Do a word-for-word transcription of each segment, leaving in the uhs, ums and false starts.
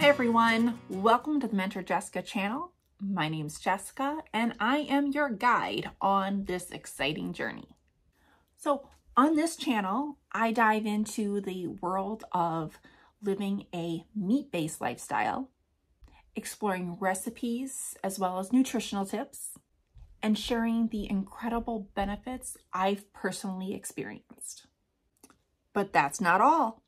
Hi everyone, welcome to the Mentor Jessica channel. My name's Jessica and I am your guide on this exciting journey. So on this channel, I dive into the world of living a meat-based lifestyle, exploring recipes as well as nutritional tips, and sharing the incredible benefits I've personally experienced. But that's not all.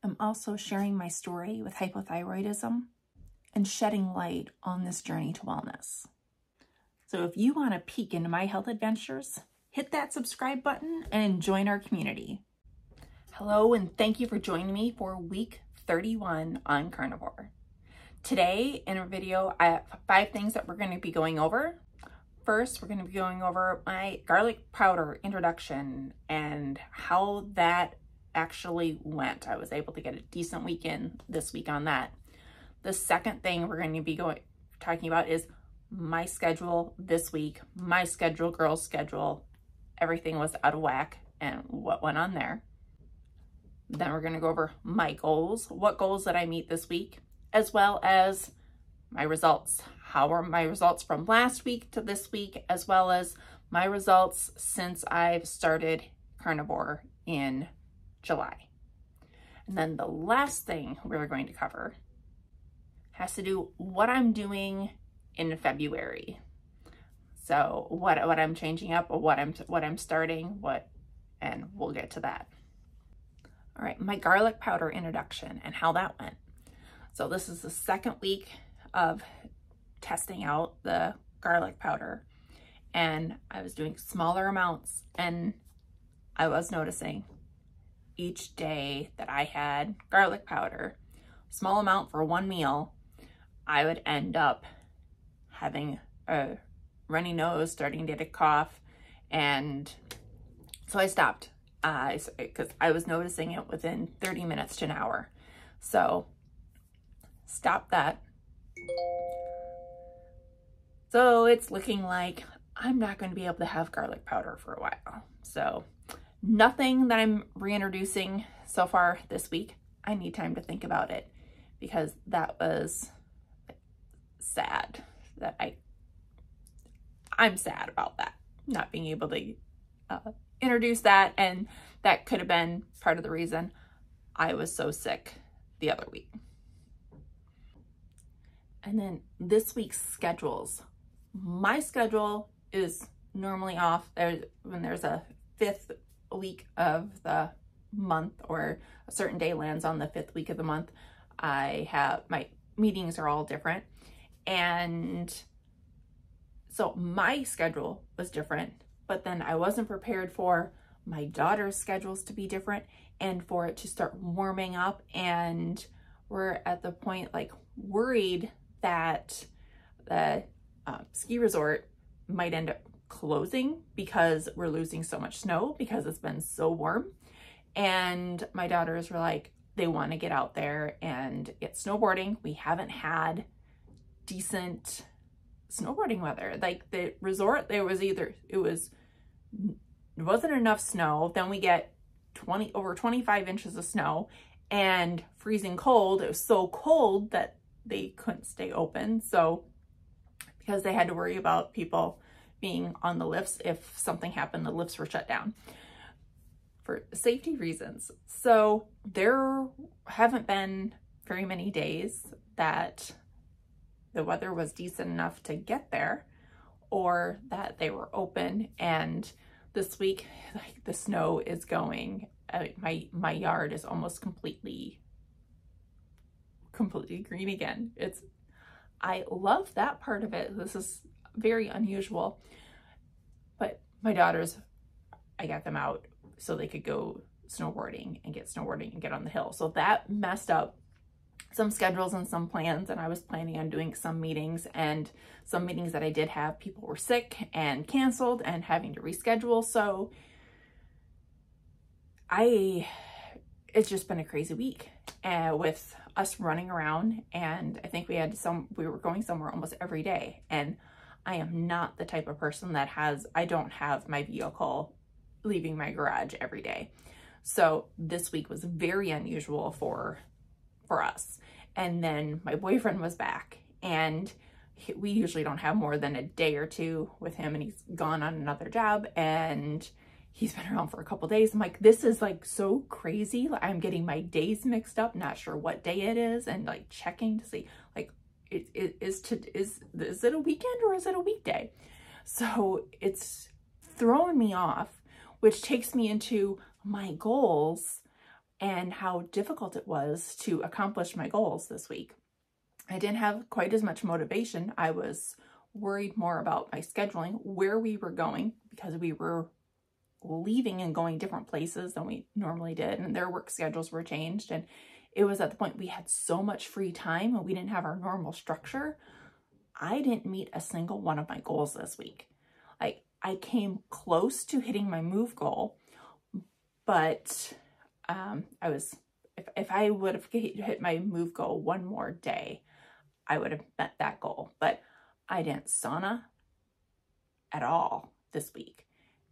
I'm also sharing my story with hypothyroidism and shedding light on this journey to wellness. So if you want to peek into my health adventures, hit that subscribe button and join our community. Hello, and thank you for joining me for week thirty-one on carnivore. Today in our video, I have five things that we're going to be going over. First, we're going to be going over my garlic powder introduction and how that actually went. I was able to get a decent weekend this week on that. The second thing we're going to be going talking about is my schedule this week, my schedule, girl's schedule. Everything was out of whack and what went on there. Then we're going to go over my goals, what goals did I meet this week, as well as my results. How are my results from last week to this week, as well as my results since I've started carnivore in July. And then the last thing we're going to cover has to do what I'm doing in February. So what, what I'm changing up, or what I'm, what I'm starting, what, and we'll get to that. All right, my garlic powder introduction and how that went. So this is the second week of testing out the garlic powder, and I was doing smaller amounts, and I was noticing each day that I had garlic powder, small amount for one meal, I would end up having a runny nose, starting to get a cough. And so I stopped uh, because I was noticing it within thirty minutes to an hour. So stop that. So it's looking like I'm not going to be able to have garlic powder for a while. So nothing that I'm reintroducing so far this week. I need time to think about it because that was sad that I, I'm sad about that, not being able to uh, introduce that. And that could have been part of the reason I was so sick the other week. And then this week's schedules. My schedule is normally off there when there's a fifth week of the month, or a certain day lands on the fifth week of the month. I have my meetings are all different, and so my schedule was different, but then I wasn't prepared for my daughter's schedules to be different and for it to start warming up, and we're at the point like worried that the uh, ski resort might end up closing because we're losing so much snow because it's been so warm. And my daughters were like, they want to get out there and get snowboarding. We haven't had decent snowboarding weather. Like the resort, there was either it was it wasn't enough snow, then we get twenty over twenty-five inches of snow and freezing cold. It was so cold that they couldn't stay open, so because they had to worry about people being on the lifts. If something happened, the lifts were shut down for safety reasons. So there haven't been very many days that the weather was decent enough to get there or that they were open. And this week, like, the snow is going, uh, my, my yard is almost completely, completely green again. It's, I love that part of it. This is very unusual, but my daughters, I got them out so they could go snowboarding and get snowboarding and get on the hill. So that messed up some schedules and some plans. And I was planning on doing some meetings, and some meetings that I did have, people were sick and canceled and having to reschedule. So I, it's just been a crazy week uh, with us running around. And I think we had some, we were going somewhere almost every day. And I am not the type of person that has, I don't have my vehicle leaving my garage every day. So this week was very unusual for, for us. and then my boyfriend was back, and he, we usually don't have more than a day or two with him, and he's gone on another job, and he's been around for a couple days. I'm like, this is like so crazy. Like, I'm getting my days mixed up, not sure what day it is, and like checking to see like it, it is to is is it a weekend or is it a weekday? So it's thrown me off, which takes me into my goals and how difficult it was to accomplish my goals this week. I didn't have quite as much motivation. I was worried more about my scheduling, where we were going, because we were leaving and going different places than we normally did, and their work schedules were changed, and it was at the point we had so much free time and we didn't have our normal structure. I didn't meet a single one of my goals this week. Like, I came close to hitting my move goal, but um, I was, if, if I would have hit my move goal one more day, I would have met that goal. But I didn't sauna at all this week.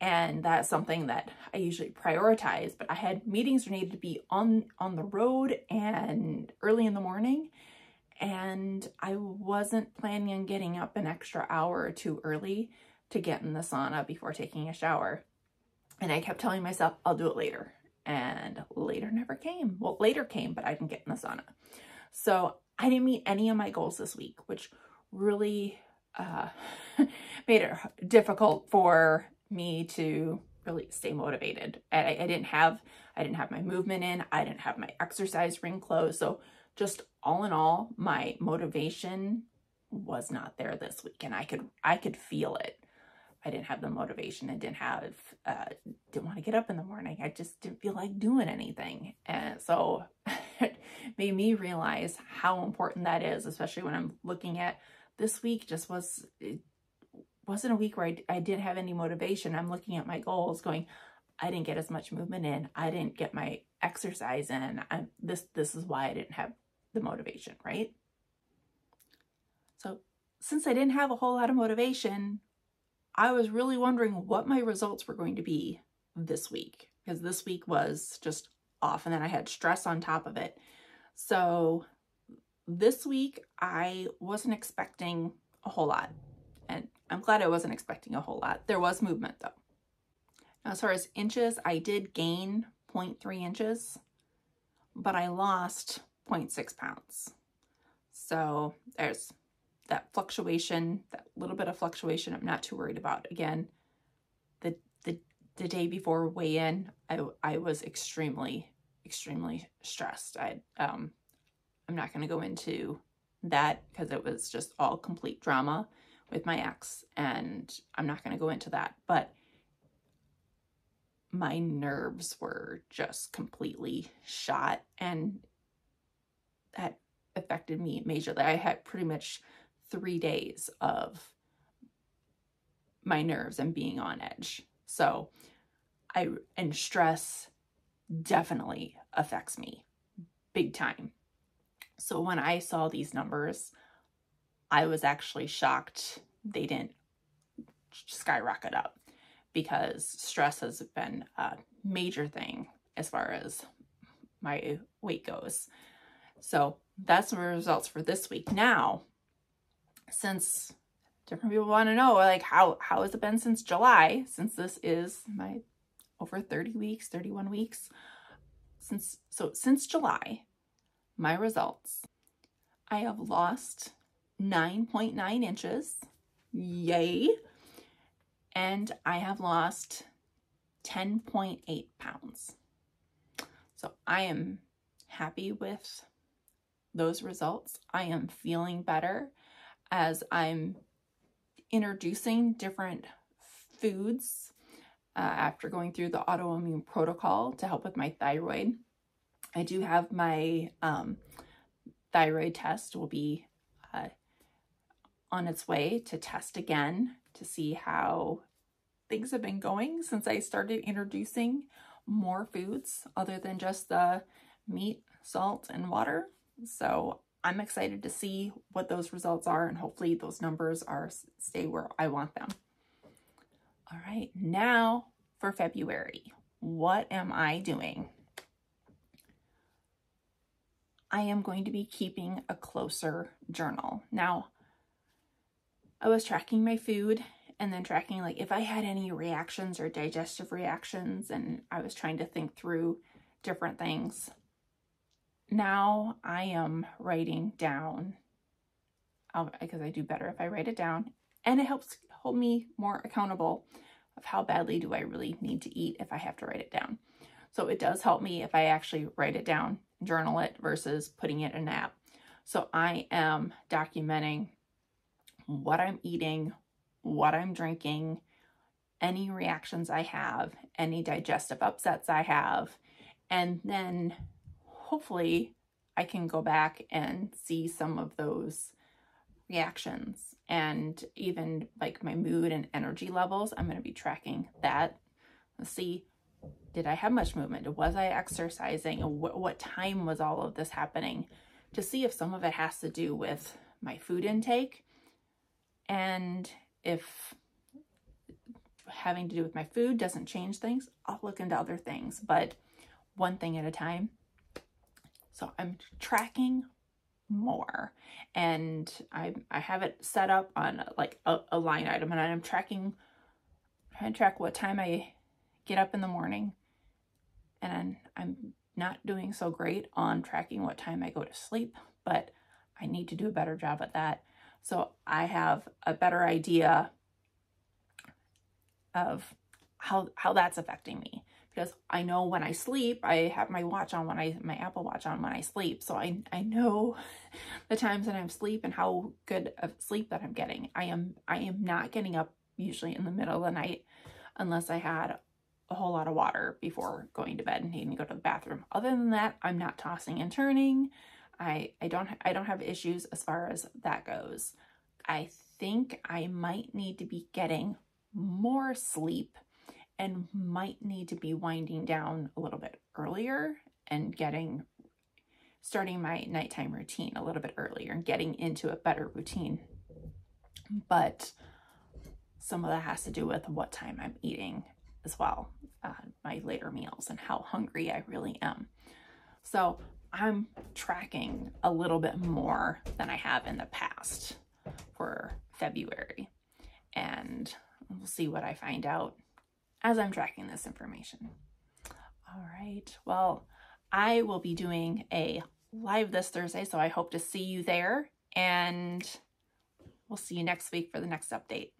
And that's something that I usually prioritize, but I had meetings that needed to be on, on the road and early in the morning. And I wasn't planning on getting up an extra hour or two early to get in the sauna before taking a shower. And I kept telling myself, I'll do it later. And later never came. Well, later came, but I didn't get in the sauna. So I didn't meet any of my goals this week, which really uh, made it difficult for me to really stay motivated. I, I didn't have, I didn't have my movement in, I didn't have my exercise ring closed. So just all in all, my motivation was not there this week, and I could, I could feel it. I didn't have the motivation. I didn't have, uh, didn't want to get up in the morning. I just didn't feel like doing anything. And so it made me realize how important that is, especially when I'm looking at this week. Just was, it wasn't a week where I, I didn't have any motivation. I'm looking at my goals going, I didn't get as much movement in. I didn't get my exercise in. I'm, this, this is why I didn't have the motivation, right? So since I didn't have a whole lot of motivation, I was really wondering what my results were going to be this week, because this week was just off, and then I had stress on top of it. So this week I wasn't expecting a whole lot, and I'm glad I wasn't expecting a whole lot. There was movement though. Now, as far as inches, I did gain zero point three inches, but I lost zero point six pounds. So there's that fluctuation, that little bit of fluctuation I'm not too worried about. Again, the the, the day before weigh-in, I, I was extremely, extremely stressed. I, um, I'm not going to go into that because it was just all complete drama with my ex, and I'm not going to go into that, but my nerves were just completely shot, and that affected me majorly. I had pretty much three days of my nerves and being on edge. So I, and stress definitely affects me big time. So when I saw these numbers, I was actually shocked they didn't skyrocket up, because stress has been a major thing as far as my weight goes. So that's my results for this week. Now, since different people want to know, like, how, how has it been since July, since this is my over thirty weeks, thirty-one weeks, since, so since July, my results, I have lost nine point nine inches. Yay. And I have lost ten point eight pounds. So I am happy with those results. I am feeling better as I'm introducing different foods uh, after going through the autoimmune protocol to help with my thyroid. I do have my um, thyroid test will be uh, on its way to test again to see how things have been going since I started introducing more foods other than just the meat, salt, and water. So I'm excited to see what those results are, and hopefully those numbers are stay where I want them. All right, now for February, what am I doing? I am going to be keeping a closer journal. Now, I was tracking my food and then tracking like if I had any reactions or digestive reactions, and I was trying to think through different things. Now I am writing down, because I do better if I write it down, and it helps hold me more accountable of how badly do I really need to eat if I have to write it down. So it does help me if I actually write it down, journal it versus putting it in an app. So I am documenting what I'm eating, what I'm drinking, any reactions I have, any digestive upsets I have, and then hopefully I can go back and see some of those reactions, and even like my mood and energy levels. I'm going to be tracking that. Let's see, did I have much movement? Was I exercising? What, what time was all of this happening? To see if some of it has to do with my food intake, and if having to do with my food doesn't change things, I'll look into other things, but one thing at a time. So I'm tracking more, and I, I have it set up on like a, a line item, and I'm tracking, trying to track what time I get up in the morning, and I'm not doing so great on tracking what time I go to sleep, but I need to do a better job at that. So I have a better idea of how, how that's affecting me, because I know when I sleep, I have my watch on when I, my Apple Watch on when I sleep. So I, I know the times that I'm asleep and how good of sleep that I'm getting. I am, I am not getting up usually in the middle of the night unless I had a whole lot of water before going to bed and needing to go to the bathroom. Other than that, I'm not tossing and turning. I, I don't, I don't have issues as far as that goes. I think I might need to be getting more sleep and might need to be winding down a little bit earlier and getting, starting my nighttime routine a little bit earlier and getting into a better routine. But some of that has to do with what time I'm eating as well, uh, my later meals and how hungry I really am. So I'm tracking a little bit more than I have in the past for February, and we'll see what I find out as I'm tracking this information. All right, well, I will be doing a live this Thursday, so I hope to see you there, and we'll see you next week for the next update.